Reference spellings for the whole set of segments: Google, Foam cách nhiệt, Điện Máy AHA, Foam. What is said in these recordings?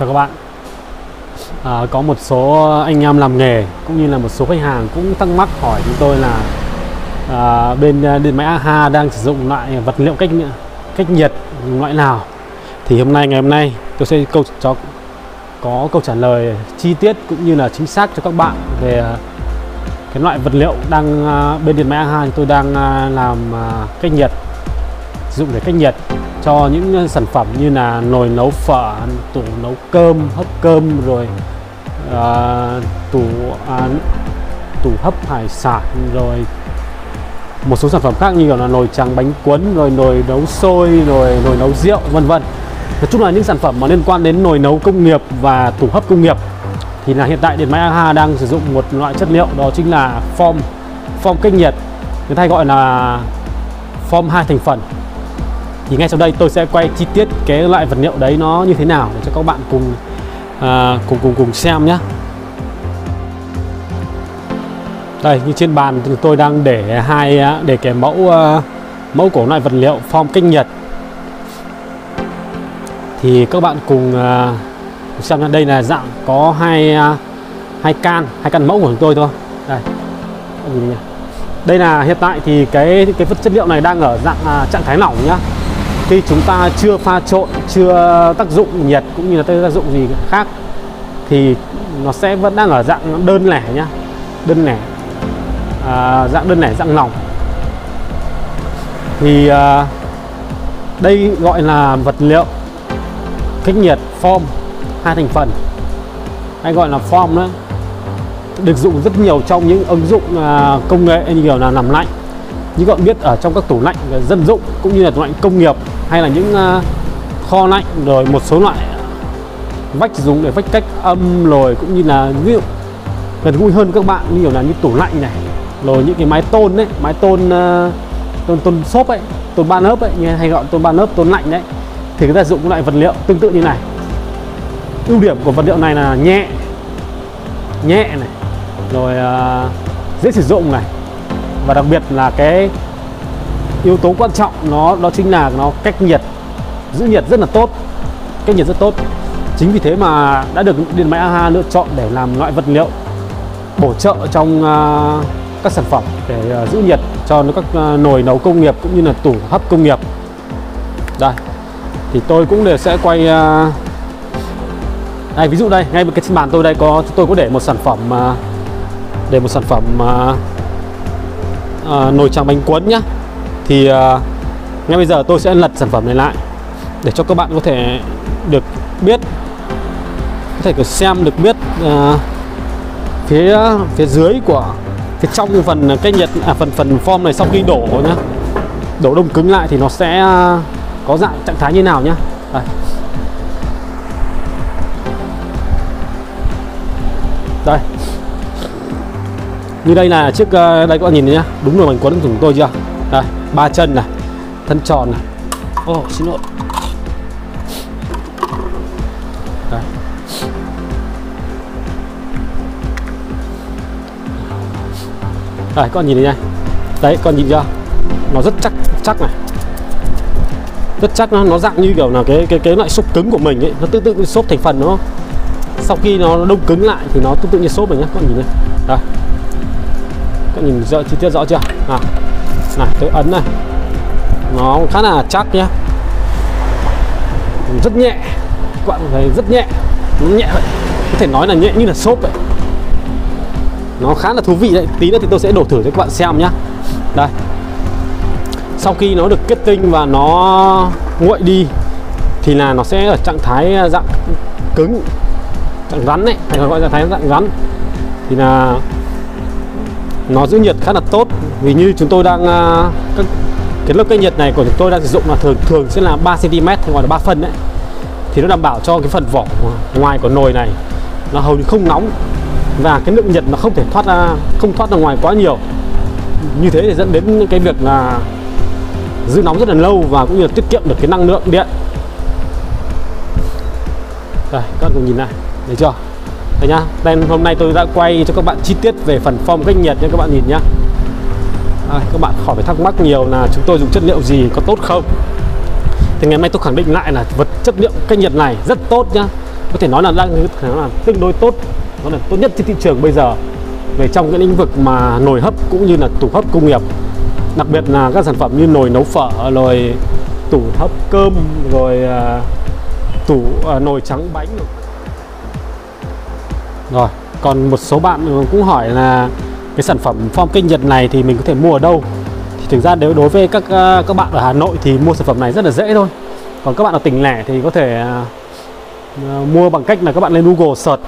Chào các bạn. Có một số anh em làm nghề cũng như là một số khách hàng cũng thắc mắc hỏi chúng tôi là bên điện máy AHA đang sử dụng loại vật liệu cách nhiệt loại nào. Thì ngày hôm nay tôi sẽ có câu trả lời chi tiết cũng như là chính xác cho các bạn về cái loại vật liệu đang bên điện máy AHA tôi đang làm cách nhiệt, sử dụng để cách nhiệt cho những sản phẩm như là nồi nấu phở, tủ nấu cơm, hấp cơm, rồi tủ hấp hải sản, rồi một số sản phẩm khác như là nồi tráng bánh cuốn, rồi nồi nấu xôi, rồi nồi nấu rượu, vân vân. Nói chung là những sản phẩm mà liên quan đến nồi nấu công nghiệp và tủ hấp công nghiệp thì là hiện tại điện máy AHA đang sử dụng một loại chất liệu, đó chính là foam cách nhiệt, người ta gọi là foam 2 thành phần. Thì ngay sau đây tôi sẽ quay chi tiết cái loại vật liệu đấy nó như thế nào để cho các bạn cùng xem nhé. Đây, như trên bàn thì tôi đang để cái mẫu của loại vật liệu foam cách nhiệt. Thì các bạn cùng xem nhé. Đây là dạng có hai can mẫu của chúng tôi thôi. Đây. Đây là hiện tại thì cái chất liệu này đang ở dạng trạng thái lỏng nhá. Khi chúng ta chưa pha trộn, chưa tác dụng nhiệt cũng như là tác dụng gì khác thì nó sẽ vẫn đang ở dạng đơn lẻ nhá, dạng lỏng. Thì đây gọi là vật liệu cách nhiệt foam 2 thành phần, hay gọi là foam nữa, được dùng rất nhiều trong những ứng dụng công nghệ như kiểu là làm lạnh. Như các bạn biết, ở trong các tủ lạnh dân dụng cũng như là tủ lạnh công nghiệp, hay là những kho lạnh, rồi một số loại vách dùng để vách cách âm, rồi cũng như là ví dụ gần gũi hơn các bạn như kiểu là những tủ lạnh này, rồi những cái mái tôn đấy, mái tôn tôn xốp ấy, tôn ba lớp ấy, hay gọi tôn ba lớp, tôn lạnh đấy, thì người ta dùng loại vật liệu tương tự như này. Ưu điểm của vật liệu này là nhẹ này, rồi dễ sử dụng này, và đặc biệt là cái yếu tố quan trọng đó chính là nó cách nhiệt, giữ nhiệt rất là tốt, cách nhiệt rất tốt. Chính vì thế mà đã được điện máy AHA lựa chọn để làm loại vật liệu bổ trợ trong các sản phẩm để giữ nhiệt cho các nồi nấu công nghiệp cũng như là tủ hấp công nghiệp. Đây, thì tôi cũng đều sẽ quay. Đây, ví dụ đây, ngay bên cái trên bàn tôi đây tôi có để một sản phẩm nồi tráng bánh cuốn nhá. Thì ngay bây giờ tôi sẽ lật sản phẩm này lại để cho các bạn có thể được biết, phía dưới của phía trong phần cách nhiệt, phần form này, sau khi đổ nhá, đổ đông cứng lại thì nó sẽ có dạng trạng thái như nào nhá. Đây. Đây. Như đây là chiếc, đây các bạn nhìn nhá, đúng rồi, bánh cuốn của chúng tôi chưa? Đây, 3 chân này, thân tròn này. Xin lỗi. Đây. Đây, các bạn nhìn này. Đấy, các bạn nhìn chưa? Nó rất chắc này. Rất chắc, nó dạng như kiểu là cái loại xốp cứng của mình ấy, nó tương tự xốp thành phần đúng không? Sau khi nó đông cứng lại thì nó tương tự như xốp này nhá, các bạn nhìn đây. Đây. Các nhìn chi tiết rõ chưa? Này, tôi ấn này, nó khá là chắc nhá, rất nhẹ, các bạn thấy rất nhẹ, nó nhẹ vậy, có thể nói là nhẹ như là xốp vậy, nó khá là thú vị đấy. Tí nữa thì tôi sẽ đổ thử cho các bạn xem nhá. Đây, sau khi nó được kết tinh và nó nguội đi thì là nó sẽ ở trạng thái dạng cứng, dạng rắn đấy, hay gọi là trạng thái dạng rắn, thì là nó giữ nhiệt khá là tốt. Vì như chúng tôi đang cái lớp cách nhiệt này của chúng tôi đang sử dụng là thường sẽ là 3 cm, gọi là 3 phân đấy, thì nó đảm bảo cho cái phần vỏ ngoài của nồi này nó hầu như không nóng, và cái lượng nhiệt nó không thoát ra ngoài quá nhiều. Như thế thì dẫn đến cái việc là giữ nóng rất là lâu, và cũng như là tiết kiệm được cái năng lượng điện. Đây, các bạn cùng nhìn này, thấy chưa? Đấy nhá. Đây, hôm nay tôi đã quay cho các bạn chi tiết về phần foam cách nhiệt nha các bạn, nhìn nhá. Các bạn khỏi phải thắc mắc nhiều là chúng tôi dùng chất liệu gì, có tốt không. Thì ngày hôm nay tôi khẳng định lại là chất liệu cách nhiệt này rất tốt nhá. có thể nói là đang tương đối tốt, nó là tốt nhất trên thị trường bây giờ về trong cái lĩnh vực mà nồi hấp cũng như là tủ hấp công nghiệp, đặc biệt là các sản phẩm như nồi nấu phở, rồi tủ hấp cơm, rồi nồi trắng bánh. Rồi còn một số bạn cũng hỏi là cái sản phẩm form kênh Nhật này thì mình có thể mua ở đâu? Thì thực ra nếu đối với các bạn ở Hà Nội thì mua sản phẩm này rất là dễ thôi. Còn các bạn ở tỉnh lẻ thì có thể mua bằng cách là các bạn lên Google search,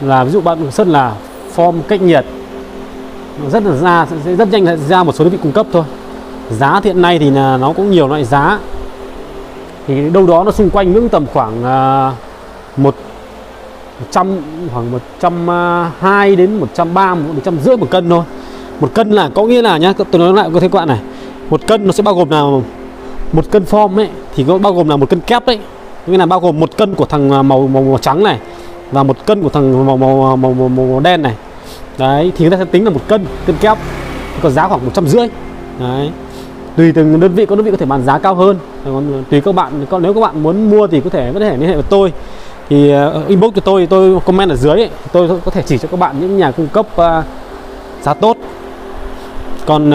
là ví dụ bạn search là form kênh Nhật, nó rất là ra, sẽ rất nhanh ra một số đơn vị cung cấp thôi. Giá hiện nay thì là nó cũng nhiều loại giá, thì đâu đó nó xung quanh những tầm khoảng 120 đến 130, 150 một cân thôi. Một cân là có nghĩa là nhá, tôi nói lại có thấy các bạn này, một cân nó sẽ bao gồm là một cân form ấy thì nó bao gồm là một cân kép đấy, nghĩa là bao gồm một cân của thằng màu trắng này và một cân của thằng màu đen này. Đấy thì người ta sẽ tính là một cân kép, có giá khoảng 150. Đấy, tùy từng đơn vị, có đơn vị có thể bán giá cao hơn. Còn tùy các bạn, nếu các bạn muốn mua thì có thể liên hệ với tôi, thì inbox cho tôi, comment ở dưới ấy, tôi có thể chỉ cho các bạn những nhà cung cấp giá tốt. Còn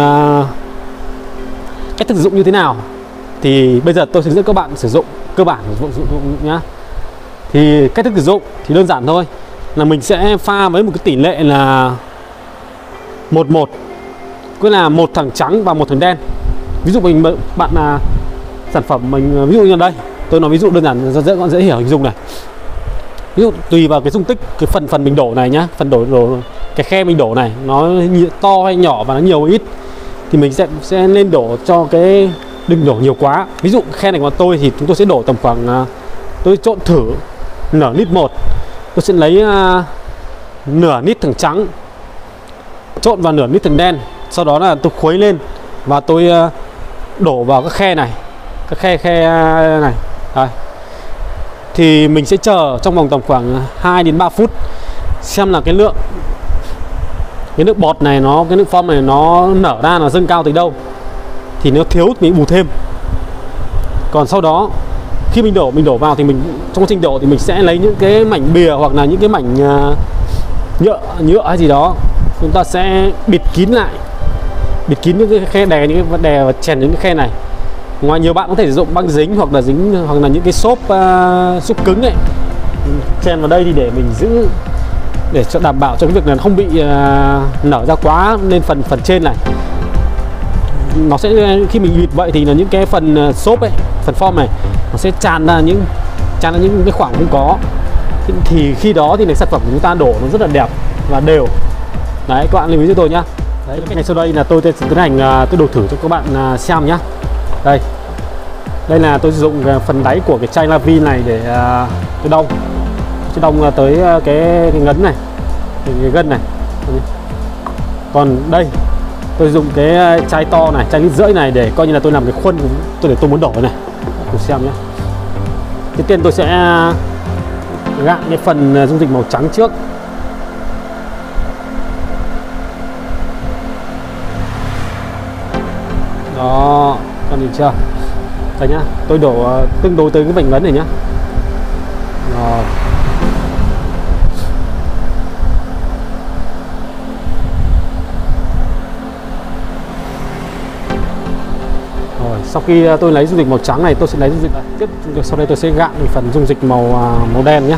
cách thực dụng như thế nào thì bây giờ tôi hướng dẫn các bạn sử dụng cơ bản nhá. Thì cách thức sử dụng thì đơn giản thôi, là mình sẽ pha với một cái tỷ lệ là 1:1, cứ là một thằng trắng và một thằng đen. Ví dụ bạn là sản phẩm mình, ví dụ như đây tôi nói ví dụ đơn giản dễ hiểu hình dung này. Ví dụ tùy vào cái dung tích, cái phần mình đổ này nhá, phần đổ cái khe mình đổ này nó to hay nhỏ và nó nhiều hay ít, thì mình sẽ nên đổ cho cái, đừng đổ nhiều quá. Ví dụ khe này của tôi thì chúng tôi sẽ đổ tầm khoảng, tôi trộn thử nửa lít một, tôi sẽ lấy nửa lít thằng trắng trộn vào nửa lít thằng đen, sau đó là tôi khuấy lên và tôi đổ vào các khe này, các khe này. Đấy, thì mình sẽ chờ trong vòng tầm khoảng 2 đến 3 phút xem là cái nước bọt này, cái nước form này nó nở ra, nó dâng cao tới đâu, thì nếu thiếu thì mình bù thêm. Còn sau đó khi mình đổ vào thì mình trong quá trình đổ thì mình sẽ lấy những cái mảnh bìa hoặc là những cái mảnh nhựa hay gì đó, chúng ta sẽ bịt kín lại, bịt kín những cái khe, đè những cái đè và chèn những cái khe này. Ngoài nhiều bạn có thể sử dụng băng dính hoặc là những cái xốp xốp cứng ấy, chèn vào đây thì để mình giữ, để cho đảm bảo cho cái việc này nó không bị nở ra quá lên phần trên này. Nó sẽ, khi mình bịt vậy thì là những cái phần xốp ấy, phần form này nó sẽ tràn ra những cái khoảng không có, thì khi đó thì cái sản phẩm của chúng ta đổ nó rất là đẹp và đều. Đấy, các bạn lưu ý cho tôi nhá. Đấy, ngay sau đây là tôi sẽ tiến hành tôi đổ thử cho các bạn xem nhá. Đây là tôi sử dụng phần đáy của cái chai lavi này để tôi đong tới cái ngấn này, cái gân này. Còn đây tôi dùng cái chai to này, chai lít rưỡi này, để coi như là tôi làm cái khuôn tôi để tôi muốn đổ này. Cùng xem nhé. Trước tiên tôi sẽ gạn cái phần dung dịch màu trắng trước. Đó, con nhìn chưa? Đây nhá, tôi đổ tương đối tới cái vành ngấn này nhá. Rồi. Sau khi tôi lấy dung dịch màu trắng này, tôi sẽ lấy dung dịch này tiếp, sau đây tôi sẽ gạn phần dung dịch màu đen nhé.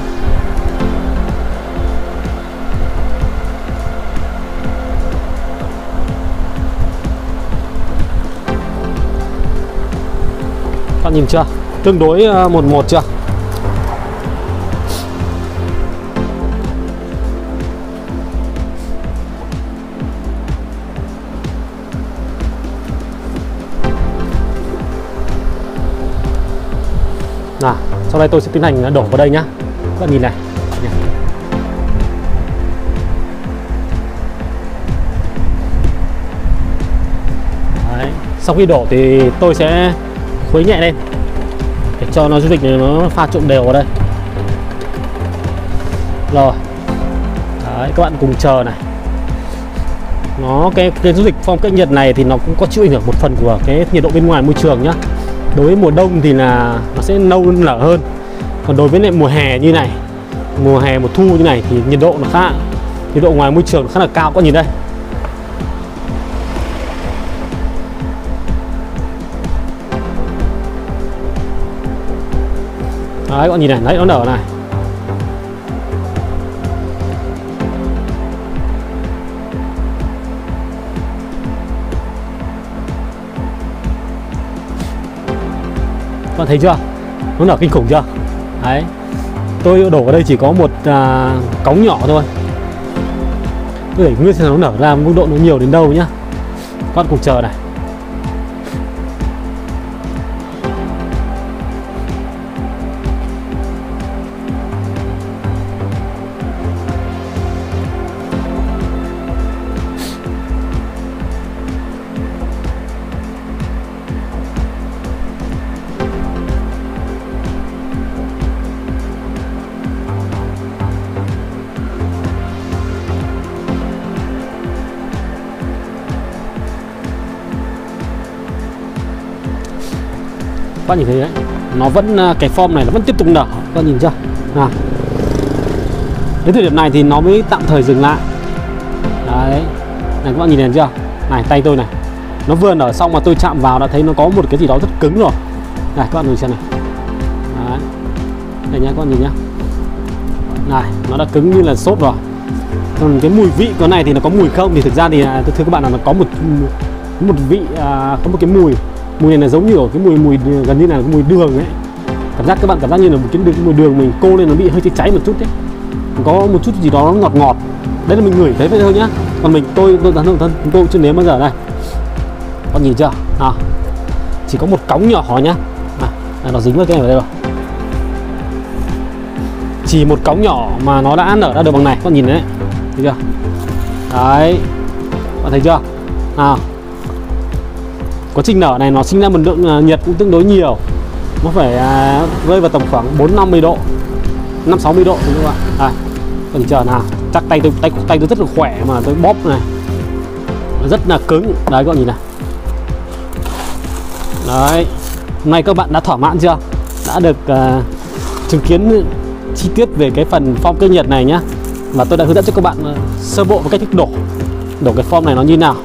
Các bạn nhìn chưa, tương đối 1:1 chưa? À, sau đây tôi sẽ tiến hành đổ vào đây nhá. Các bạn nhìn này. Đấy, sau khi đổ thì tôi sẽ khuấy nhẹ lên để cho nó dung dịch này nó pha trộn đều vào đây. Rồi. Đấy, các bạn cùng chờ này. Nó cái dung dịch form kênh Nhật này thì nó cũng có chịu ảnh hưởng một phần của cái nhiệt độ bên ngoài môi trường nhá. Đối với mùa đông thì là nó sẽ nâu nở hơn, còn đối với lại mùa hè như này mùa hè mùa thu như này thì nhiệt độ ngoài môi trường khá là cao. Các bạn nhìn đây, đấy, các bạn nhìn này, đấy, nó nở này. Các bạn thấy chưa, nó nở kinh khủng chưa. Đấy, tôi đổ vào đây chỉ có một cống nhỏ thôi, để nguyên xem nó nở ra mức độ nó nhiều đến đâu nhá. Các bạn cùng chờ này. Các bạn nhìn thấy đấy, nó vẫn, cái form này nó vẫn tiếp tục nở. Các bạn nhìn chưa nào, đến thời điểm này thì nó mới tạm thời dừng lại. Đấy này, các bạn nhìn thấy chưa này, tay tôi này, nó vừa nở xong mà tôi chạm vào đã thấy nó có một cái gì đó rất cứng rồi này. Các bạn nhìn xem này, đấy, đây nhá, các bạn nhìn nhá, này nó đã cứng như là sốt rồi. Còn cái mùi vị của này thì nó có mùi không, thì thực ra thì tôi thưa các bạn là nó có một vị, có một cái mùi này là giống như ở cái mùi gần như là cái mùi đường ấy. Cảm giác các bạn cảm giác như là một cái mùi đường mình cô lên, nó bị hơi cháy một chút đấy, có một chút gì đó nó ngọt. Đấy là mình ngửi thấy vậy thôi nhá. Còn tôi chưa nếm bao giờ đây. Con nhìn chưa à, chỉ có một cống nhỏ nhá. À, nó dính vào cái này ở đây rồi, chỉ một cống nhỏ mà nó đã nở ra được bằng này. Con nhìn đấy, thấy chưa đấy, bạn thấy chưa à. Quá trình nở này nó sinh ra một lượng nhiệt cũng tương đối nhiều, nó phải rơi vào tầm khoảng 450 độ, 560 độ đúng không ạ. Đừng chờ nào, chắc tay tôi rất là khỏe mà tôi bóp này, nó rất là cứng. Đấy các bạn nhìn này, đấy, hôm nay các bạn đã thỏa mãn chưa, đã được chứng kiến chi tiết về cái phần form cách nhiệt này nhá. Và tôi đã hướng dẫn cho các bạn sơ bộ về cách thức đổ cái form này nó như nào.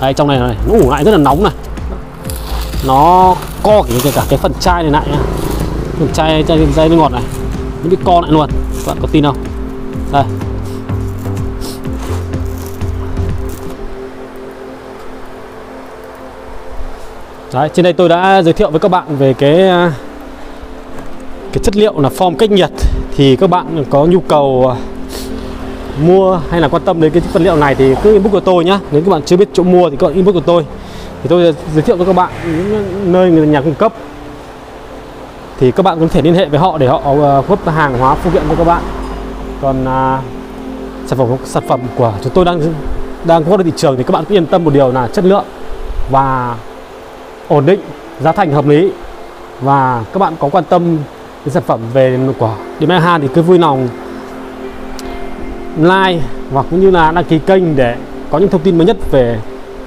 Đấy, trong này này nó ủ lại rất là nóng này, nó co cả cái phần chai này lại nhá, phần chai nước ngọt này nó bị co lại luôn. Các bạn có tin không, đây đấy, trên đây tôi đã giới thiệu với các bạn về cái chất liệu là form cách nhiệt. Thì các bạn có nhu cầu mua hay là quan tâm đến cái vật liệu này thì cứ inbox của tôi nhá. Nếu các bạn chưa biết chỗ mua thì các bạn inbox của tôi, thì tôi giới thiệu cho các bạn những nơi nhà cung cấp, thì các bạn có thể liên hệ với họ để họ gấp hàng hóa phụ kiện cho các bạn. Còn sản phẩm của chúng tôi đang có trên thị trường thì các bạn cứ yên tâm một điều là chất lượng và ổn định, giá thành hợp lý. Và các bạn có quan tâm đến sản phẩm về của Điện AHA thì cứ vui lòng like và cũng như là đăng ký kênh để có những thông tin mới nhất về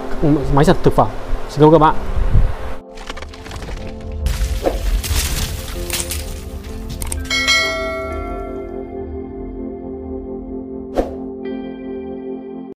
các máy giặt thực phẩm. Xin chào các bạn.